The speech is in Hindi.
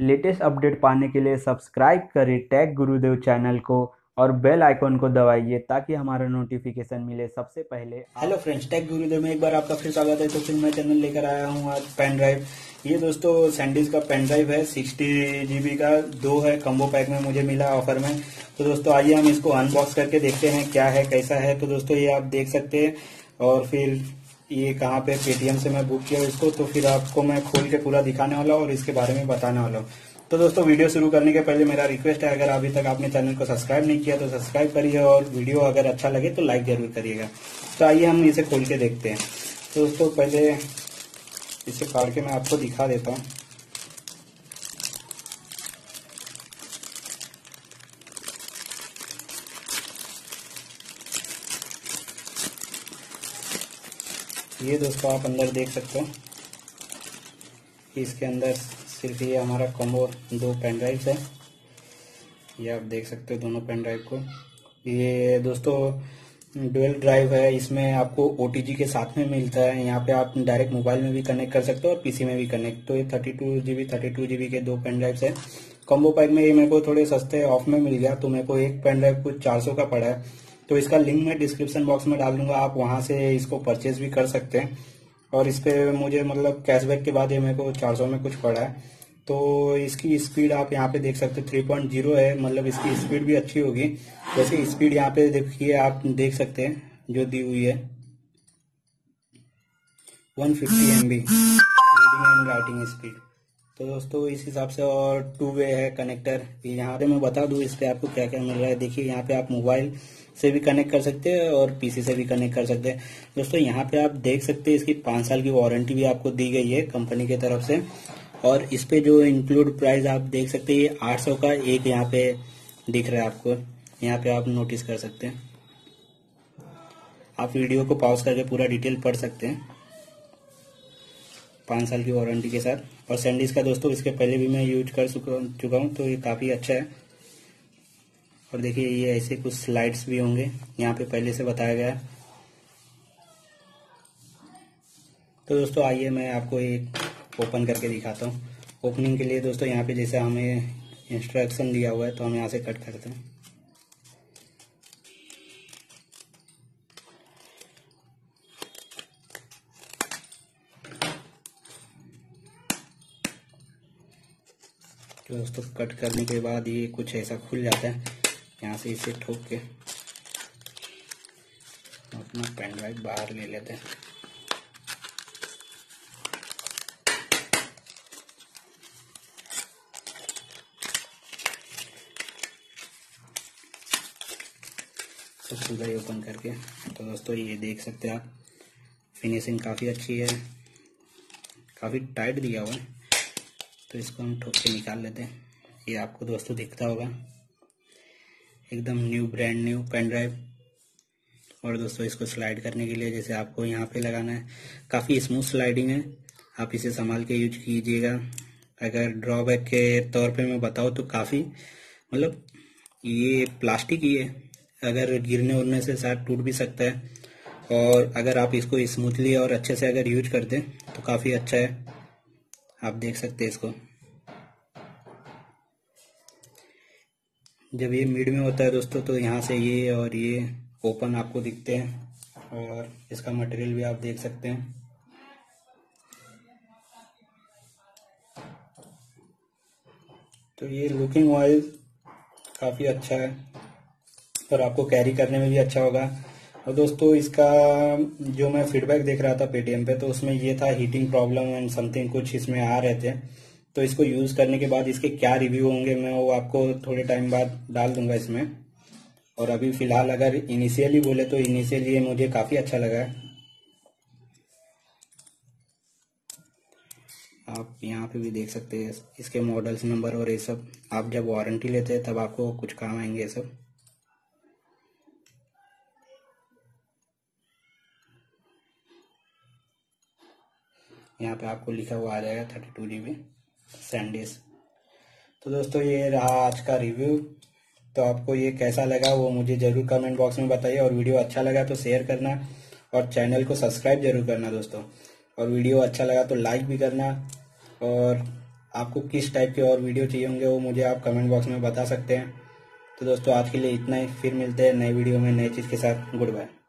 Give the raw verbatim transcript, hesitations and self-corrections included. लेटेस्ट अपडेट पाने के लिए सब्सक्राइब करें टैग गुरुदेव चैनल को और बेल आइकॉन को दबाइए ताकि हमारा नोटिफिकेशन मिले सबसे पहले। हेलो फ्रेंड्स, टैग गुरुदेव में एक बार आपका फिर स्वागत है। तो फिर मैं चैनल लेकर आया हूँ आज पेन ड्राइव। ये दोस्तों सैंडिस्क का पेन ड्राइव है, सिक्सटी जीबी का दो है, कम्बो पैक में मुझे मिला ऑफर में। तो दोस्तों आइए हम इसको अनबॉक्स करके देखते हैं क्या है कैसा है। तो दोस्तों ये आप देख सकते हैं और फिर ये कहाँ पे पेटीएम से मैं बुक किया इसको, तो फिर आपको मैं खोल के पूरा दिखाने वाला हूँ और इसके बारे में बताने वाला हूँ। तो दोस्तों वीडियो शुरू करने के पहले मेरा रिक्वेस्ट है, अगर अभी तक आपने चैनल को सब्सक्राइब नहीं किया तो सब्सक्राइब करिए और वीडियो अगर अच्छा लगे तो लाइक जरूर करिएगा। तो आइए हम इसे खोल के देखते हैं। तो दोस्तों पहले इसे फाड़ के मैं आपको दिखा देता हूँ। ये दोस्तों आप अंदर देख सकते हो कि इसके अंदर सिर्फ ये हमारा कॉम्बो दो पेन ड्राइव्स है। ये आप देख सकते हो दोनों पेन ड्राइव को। ये दोस्तों डुअल ड्राइव है, इसमें आपको ओटीजी के साथ में मिलता है। यहाँ पे आप डायरेक्ट मोबाइल में भी कनेक्ट कर सकते हो और पीसी में भी कनेक्ट। तो ये thirty two GB thirty two GB के दो पेन ड्राइव्स है। कॉम्बो पैक में ये मेरे को थोड़े सस्ते ऑफ में मिल गया, तो मेरे को एक पेन ड्राइव कुछ चार सौ का पड़ा है। तो इसका लिंक मैं डिस्क्रिप्शन बॉक्स में डाल दूंगा, आप वहां से इसको परचेज भी कर सकते हैं। और इस पर मुझे मतलब कैशबैक के बाद ये मेरे को चार सौ में कुछ पड़ा है। तो इसकी स्पीड आप यहाँ पे देख सकते हो थ्री पॉइंट ज़ीरो है, मतलब इसकी स्पीड भी अच्छी होगी। जैसे स्पीड यहाँ पे देखिए, आप देख सकते हैं जो दी हुई है one fifty M B reading and writing speed. तो दोस्तों इस हिसाब से, और टू वे है कनेक्टर। यहाँ पे मैं बता दूँ इस पर आपको क्या क्या मिल रहा है। देखिए यहाँ पे आप मोबाइल से भी कनेक्ट कर सकते हैं और पीसी से भी कनेक्ट कर सकते हैं। दोस्तों यहाँ पे आप देख सकते हैं इसकी पाँच साल की वारंटी भी आपको दी गई है कंपनी की तरफ से। और इस पे जो इंक्लूड प्राइस आप देख सकते हैं, ये आठ सौ का एक यहाँ पे दिख रहा है आपको। यहाँ पे आप नोटिस कर सकते हैं, आप वीडियो को पॉज करके पूरा डिटेल पढ़ सकते हैं पाँच साल की वारंटी के साथ। और सैंडिस्क का दोस्तों इसके पहले भी मैं यूज कर चुका हूँ, तो ये काफ़ी अच्छा है। और देखिए ये ऐसे कुछ स्लाइड्स भी होंगे, यहाँ पे पहले से बताया गया है। तो दोस्तों आइए मैं आपको एक ओपन करके दिखाता हूँ। ओपनिंग के लिए दोस्तों यहाँ पे जैसे हमें इंस्ट्रक्शन दिया हुआ है, तो हम यहाँ से कट करते हैं। तो दोस्तों कट करने के बाद ये कुछ ऐसा खुल जाता है, यहाँ से इसे ठोक के अपना पेन ड्राइव बाहर ले लेते हैं। तो पूरा ही ओपन करके, तो दोस्तों ये देख सकते हैं आप, फिनिशिंग काफ़ी अच्छी है, काफ़ी टाइट दिया हुआ है। तो इसको हम ठोक के निकाल लेते हैं। ये आपको दोस्तों दिखता होगा एकदम new brand new pen drive. और दोस्तों इसको स्लाइड करने के लिए जैसे आपको यहाँ पे लगाना है, काफ़ी स्मूथ स्लाइडिंग है, आप इसे संभाल के यूज कीजिएगा। अगर ड्रॉबैक के तौर पे मैं बताऊँ तो काफ़ी मतलब ये प्लास्टिक ही है, अगर गिरने उड़ने से साथ टूट भी सकता है। और अगर आप इसको स्मूथली और अच्छे से अगर यूज कर दें तो काफ़ी अच्छा है, आप देख सकते हैं इसको। जब ये मिड में होता है दोस्तों तो यहाँ से ये और ये ओपन आपको दिखते हैं। और इसका मटेरियल भी आप देख सकते हैं। तो ये लुकिंग वाइज काफ़ी अच्छा है और आपको कैरी करने में भी अच्छा होगा। और दोस्तों इसका जो मैं फीडबैक देख रहा था पेटीएम पे, तो उसमें ये था हीटिंग प्रॉब्लम एंड समथिंग कुछ इसमें आ रहे थे। तो इसको यूज़ करने के बाद इसके क्या रिव्यू होंगे मैं वो आपको थोड़े टाइम बाद डाल दूंगा इसमें। और अभी फ़िलहाल अगर इनिशियली बोले तो इनिशियली मुझे काफ़ी अच्छा लगा है। आप यहाँ पे भी देख सकते हैं इसके मॉडल्स नंबर और ये सब। आप जब वारंटी लेते हैं तब आपको कुछ काम आएंगे ये सब। यहाँ पे आपको लिखा हुआ आ जाएगा thirty two G B SanDisk. तो दोस्तों ये रहा आज का रिव्यू। तो आपको ये कैसा लगा वो मुझे ज़रूर कमेंट बॉक्स में बताइए। और वीडियो अच्छा लगा तो शेयर करना और चैनल को सब्सक्राइब जरूर करना दोस्तों। और वीडियो अच्छा लगा तो लाइक भी करना। और आपको किस टाइप के और वीडियो चाहिए होंगे वो मुझे आप कमेंट बॉक्स में बता सकते हैं। तो दोस्तों आज के लिए इतना ही, फिर मिलते हैं नए वीडियो में नई चीज़ के साथ। Good bye.